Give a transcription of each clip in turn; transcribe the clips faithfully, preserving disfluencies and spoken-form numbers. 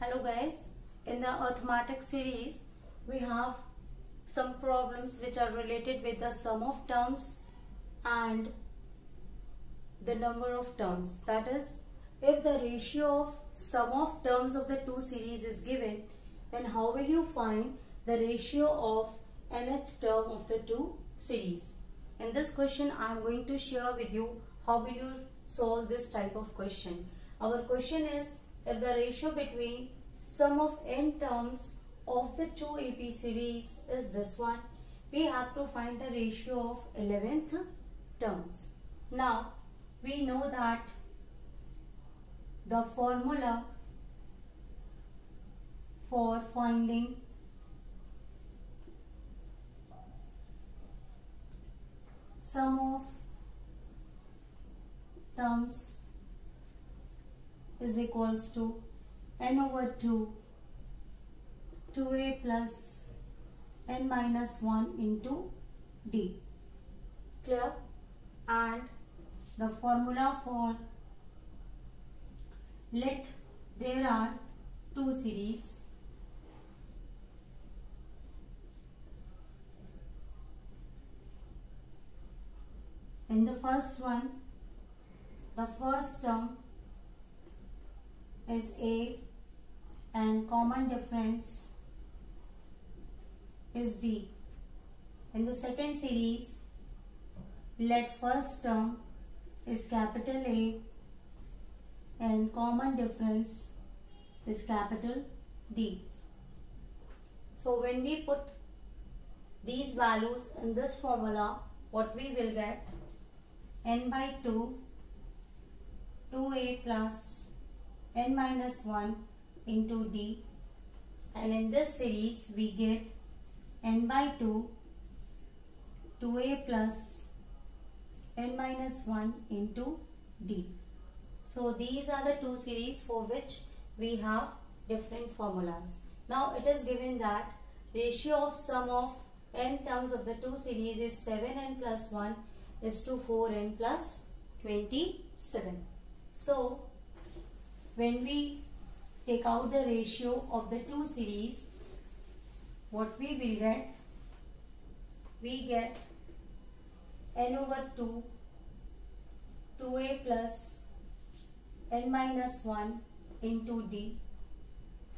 Hello guys, in the arithmetic series we have some problems which are related with the sum of terms and the number of terms. That is, if the ratio of sum of terms of the two series is given, then how will you find the ratio of nth term of the two series? In this question I am going to share with you how will you solve this type of question. Our question is, if the ratio between sum of n terms of the two A B series is this one, we have to find the ratio of eleventh terms. Now, we know that the formula for finding sum of terms is equals to n over two, two a plus n minus one into d. Clear? And the formula for, let there are two series, in the first one the first term is A and common difference is D. In the second series, let first term is capital A and common difference is capital D. So when we put these values in this formula, what we will get? N by two, two a plus n minus one into d, and in this series we get n by two, two a plus n minus one into d. So these are the two series for which we have different formulas. Now it is given that ratio of sum of n terms of the two series is seven n plus one is to four n plus twenty-seven. So when we take out the ratio of the two series, what we will get? We get n over two, two a plus n minus one into d.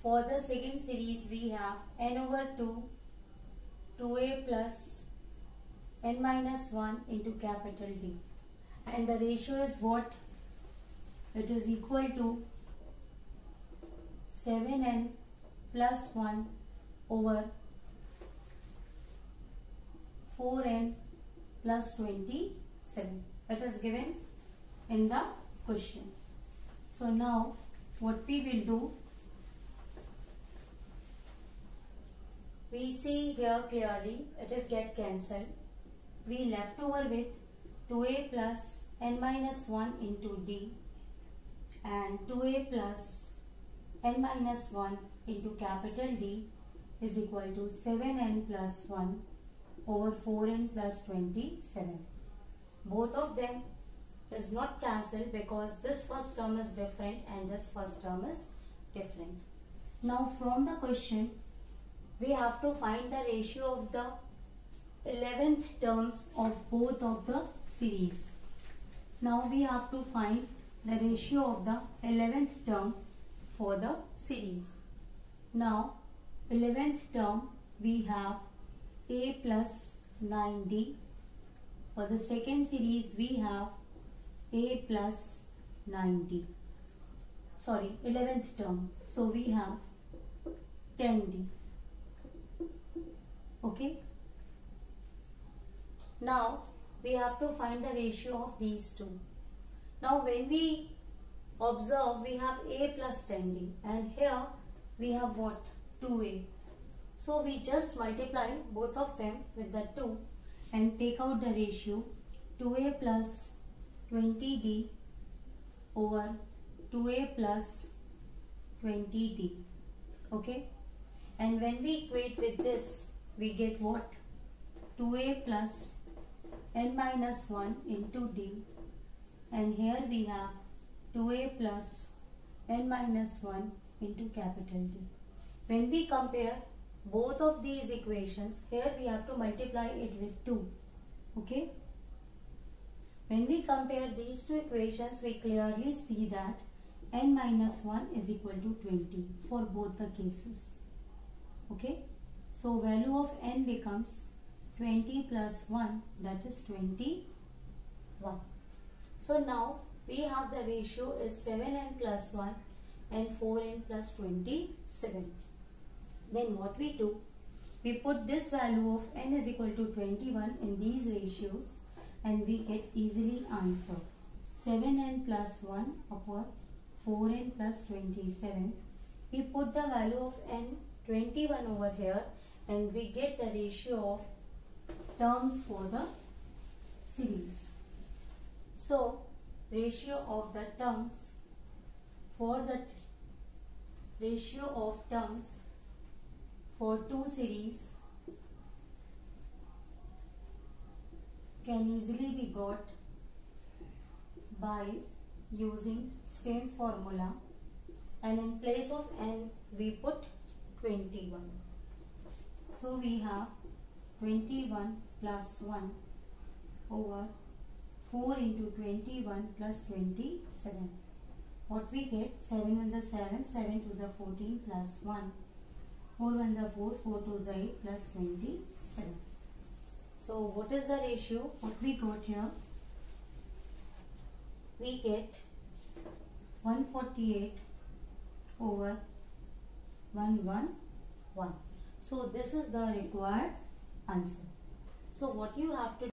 For the second series we have n over two, two a plus n minus one into capital D. And the ratio is what? It is equal to seven n plus one over four n plus twenty-seven. That is given in the question. So now what we will do, we see here clearly it is get cancelled. We left over with two a plus n minus one into d and two a plus n minus one into capital D is equal to seven n plus one over four n plus twenty-seven. Both of them is not cancelled because this first term is different and this first term is different. Now from the question we have to find the ratio of the eleventh terms of both of the series. Now we have to find the ratio of the eleventh term for the series. Now eleventh term we have a plus nine d. For the second series we have a plus nine d. Sorry, eleventh term. So we have ten d. Okay. Now we have to find the ratio of these two. Now when we observe, we have a plus ten d and here we have what? two a. So we just multiply both of them with the two and take out the ratio. two a plus twenty d over two a plus twenty d. Okay. And when we equate with this, we get what? two a plus n minus one into d. And here we have two a plus n minus one into capital D. When we compare both of these equations, here we have to multiply it with two. Okay. When we compare these two equations, we clearly see that n minus one is equal to twenty for both the cases. Okay. So value of n becomes twenty plus one, that is twenty-one. So now we have the ratio is seven n plus one and four n plus twenty-seven. Then what we do? We put this value of n is equal to twenty-one in these ratios and we get easily answer. seven n plus one upon four n plus twenty-seven. We put the value of n twenty-one over here and we get the ratio of terms for the series. So ratio of the terms for the ratio of terms for two series can easily be got by using same formula, and in place of n we put twenty-one. So we have twenty-one plus one over four into twenty-one plus twenty-seven. What we get? seven ones are seven, seven twos are fourteen plus one. four ones are four, four twos are eight plus twenty-seven. So what is the ratio? What we got here? We get one forty-eight over one hundred eleven. So this is the required answer. So what you have to do